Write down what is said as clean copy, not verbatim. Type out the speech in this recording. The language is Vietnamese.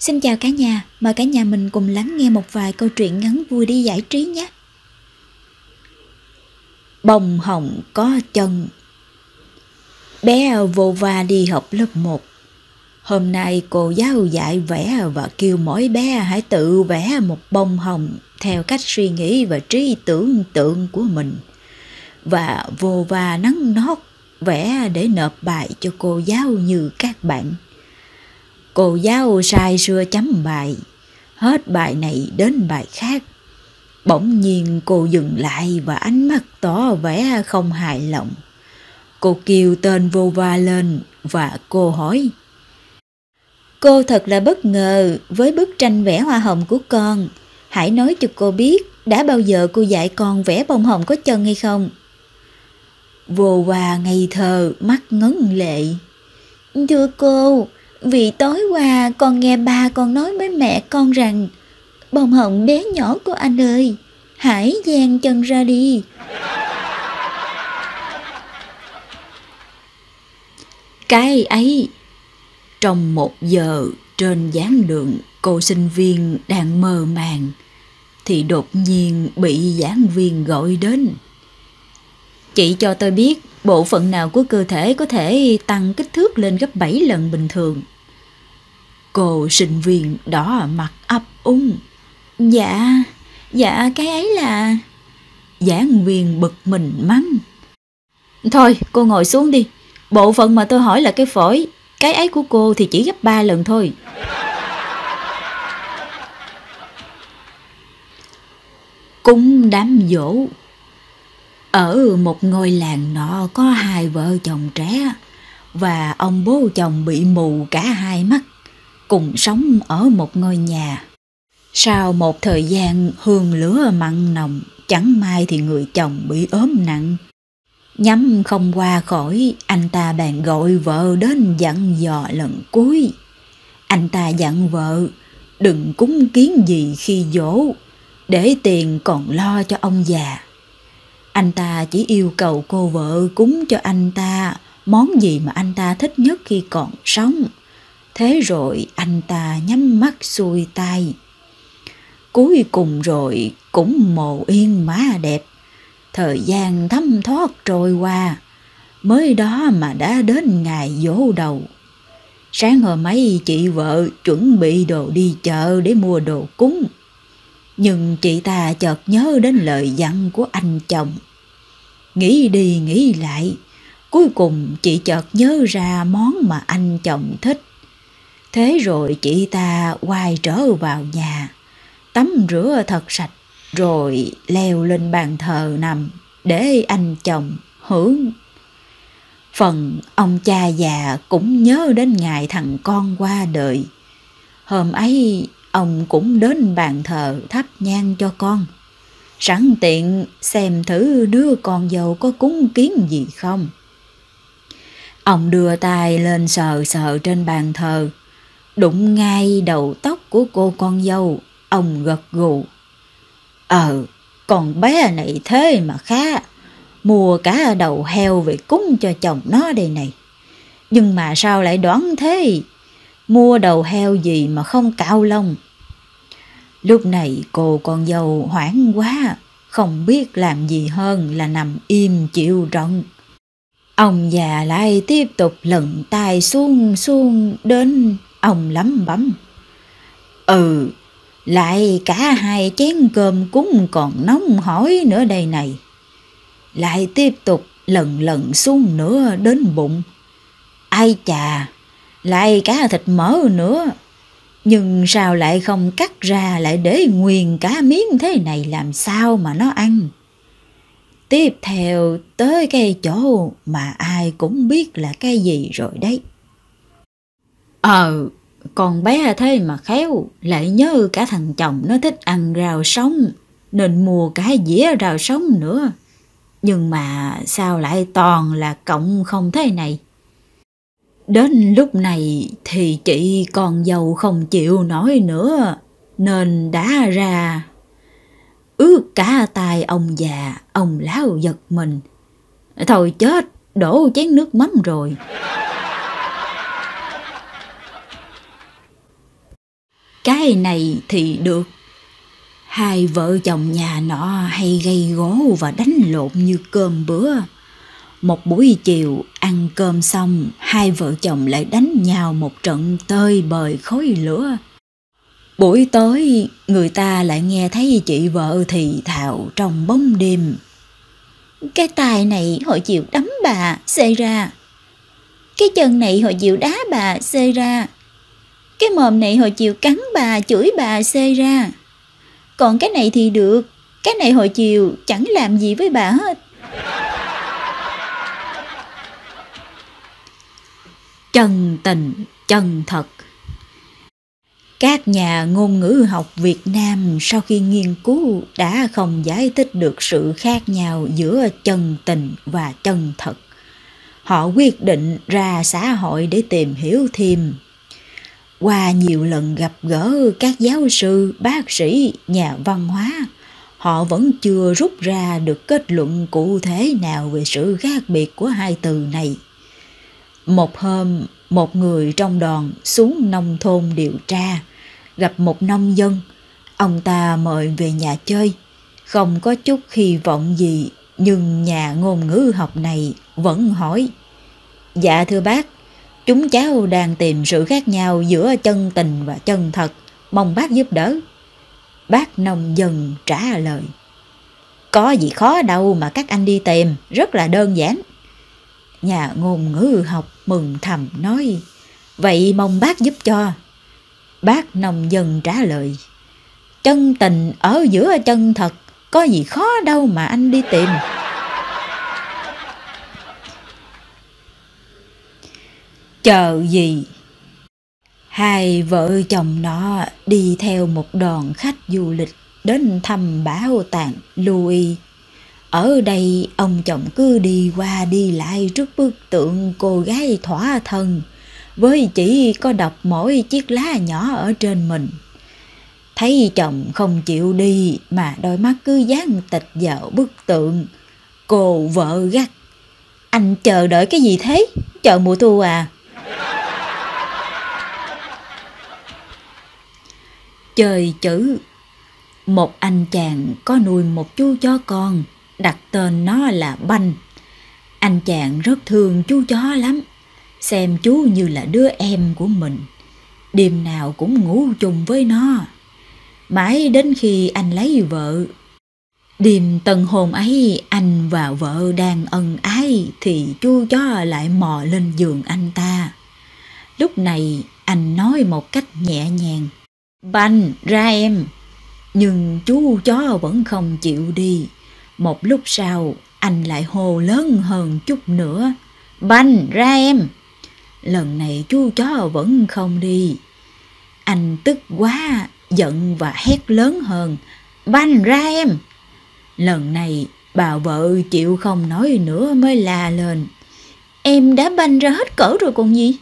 Xin chào cả nhà, mời cả nhà mình cùng lắng nghe một vài câu chuyện ngắn vui đi giải trí nhé. Bông hồng có chân. Bé vô va đi học lớp 1. Hôm nay cô giáo dạy vẽ và kêu mỗi bé hãy tự vẽ một bông hồng theo cách suy nghĩ và trí tưởng tượng của mình. Và vô va nắn nót vẽ để nộp bài cho cô giáo như các bạn. Cô giáo sai sưa chấm bài, hết bài này đến bài khác. Bỗng nhiên cô dừng lại và ánh mắt tỏ vẻ không hài lòng. Cô kêu tên vô va lên và cô hỏi. Cô thật là bất ngờ với bức tranh vẽ hoa hồng của con. Hãy nói cho cô biết đã bao giờ cô dạy con vẽ bông hồng có chân hay không? Vô va ngây thơ, mắt ngấn lệ. Thưa cô, vì tối qua con nghe ba con nói với mẹ con rằng bông hồng bé nhỏ của anh ơi, hãy dang chân ra đi. Cái ấy. Trong 1 giờ trên giảng đường, cô sinh viên đang mơ màng thì đột nhiên bị giảng viên gọi đến. Chị cho tôi biết bộ phận nào của cơ thể có thể tăng kích thước lên gấp 7 lần bình thường. Cô sinh viên đỏ mặt ấp úng. Dạ cái ấy là... Giảng viên bực mình mắng. Thôi cô ngồi xuống đi. Bộ phận mà tôi hỏi là cái phổi. Cái ấy của cô thì chỉ gấp 3 lần thôi. Cúng đám dỗ. Ở một ngôi làng nọ có 2 vợ chồng trẻ và ông bố chồng bị mù cả 2 mắt, cùng sống ở một ngôi nhà. Sau một thời gian hương lửa mặn nồng, chẳng may thì người chồng bị ốm nặng. Nhắm không qua khỏi, anh ta bèn gọi vợ đến dặn dò lần cuối. Anh ta dặn vợ đừng cúng kiến gì khi dỗ, để tiền còn lo cho ông già. Anh ta chỉ yêu cầu cô vợ cúng cho anh ta món gì mà anh ta thích nhất khi còn sống. Thế rồi anh ta nhắm mắt xuôi tay. Cuối cùng rồi cũng mồ yên má đẹp. Thời gian thấm thoát trôi qua, mới đó mà đã đến ngày dỗ đầu. Sáng hôm ấy chị vợ chuẩn bị đồ đi chợ để mua đồ cúng. Nhưng chị ta chợt nhớ đến lời dặn của anh chồng. Nghĩ đi nghĩ lại, cuối cùng chị chợt nhớ ra món mà anh chồng thích. Thế rồi chị ta quay trở vào nhà, tắm rửa thật sạch, rồi leo lên bàn thờ nằm để anh chồng hưởng. Phần ông cha già cũng nhớ đến ngày thằng con qua đời. Hôm ấy ông cũng đến bàn thờ thắp nhang cho con, sẵn tiện xem thử đứa con dâu có cúng kiến gì không. Ông đưa tay lên sờ sờ trên bàn thờ, đụng ngay đầu tóc của cô con dâu. Ông gật gù. Con bé này thế mà khá, mua cả đầu heo về cúng cho chồng nó đây này. Nhưng mà sao lại đoán thế? Mua đầu heo gì mà không cạo lông. Lúc này cô con dâu hoảng quá, không biết làm gì hơn là nằm im chịu trận. Ông già lại tiếp tục lần tay xuống đến ông lắm bấm. Lại cả 2 chén cơm cúng còn nóng hổi nữa đây này. Lại tiếp tục lần xuống nữa đến bụng. Ai chà, lại cả thịt mỡ nữa. Nhưng sao lại không cắt ra, lại để nguyên cả miếng thế này làm sao mà nó ăn. Tiếp theo tới cái chỗ mà ai cũng biết là cái gì rồi đấy. Con bé thế mà khéo, lại nhớ cả thằng chồng nó thích ăn rau sống, nên mua cả dĩa rau sống nữa. Nhưng mà sao lại toàn là cọng không thế này. Đến lúc này thì chị con dâu không chịu nổi nữa, nên đã ra ướt cả tay ông già. Ông lão giật mình. Thôi chết, đổ chén nước mắm rồi. cái này thì được. Hai vợ chồng nhà nọ hay gây gố và đánh lộn như cơm bữa. Một buổi chiều ăn cơm xong, hai vợ chồng lại đánh nhau một trận tơi bời khói lửa. Buổi tối, người ta lại nghe thấy chị vợ thì thào trong bóng đêm. Cái tay này hồi chiều đấm bà, xê ra. Cái chân này hồi chiều đá bà, xê ra. Cái mồm này hồi chiều cắn bà, chửi bà, xê ra. Còn cái này thì được, cái này hồi chiều chẳng làm gì với bà hết. Chân tình, chân thật. Các nhà ngôn ngữ học Việt Nam sau khi nghiên cứu đã không giải thích được sự khác nhau giữa chân tình và chân thật. Họ quyết định ra xã hội để tìm hiểu thêm. Qua nhiều lần gặp gỡ các giáo sư, bác sĩ, nhà văn hóa, họ vẫn chưa rút ra được kết luận cụ thể nào về sự khác biệt của hai từ này. Một hôm, một người trong đoàn xuống nông thôn điều tra, gặp một nông dân. Ông ta mời về nhà chơi. Không có chút hy vọng gì, nhưng nhà ngôn ngữ học này vẫn hỏi. Dạ thưa bác, chúng cháu đang tìm sự khác nhau giữa chân tình và chân thật, mong bác giúp đỡ. Bác nông dân trả lời. Có gì khó đâu mà các anh đi tìm, rất là đơn giản. Nhà ngôn ngữ học mừng thầm nói, vậy mong bác giúp cho. Bác nông dân trả lời, chân tình ở giữa chân thật, có gì khó đâu mà anh đi tìm. Chờ gì? Hai vợ chồng nọ đi theo một đoàn khách du lịch đến thăm bảo tàng Louvre. Ở đây ông chồng cứ đi qua đi lại trước bức tượng cô gái thỏa thân, với chỉ có đọc mỗi chiếc lá nhỏ ở trên mình. Thấy chồng không chịu đi mà đôi mắt cứ dán tịch vào bức tượng, cô vợ gắt. Anh chờ đợi cái gì thế? Chờ mùa thu à? Chơi chữ. Một anh chàng có nuôi một chú chó con, đặt tên nó là Banh. Anh chàng rất thương chú chó lắm, xem chú như là đứa em của mình. Đêm nào cũng ngủ chung với nó. Mãi đến khi anh lấy vợ, đêm tân hôn ấy anh và vợ đang ân ái thì chú chó lại mò lên giường anh ta. Lúc này anh nói một cách nhẹ nhàng, Banh ra em. Nhưng chú chó vẫn không chịu đi. Một lúc sau, anh lại hô lớn hơn chút nữa. Banh ra em! Lần này chú chó vẫn không đi. Anh tức quá, giận và hét lớn hơn. Banh ra em! Lần này, bà vợ chịu không nói nữa mới la lên. Em đã banh ra hết cỡ rồi còn gì?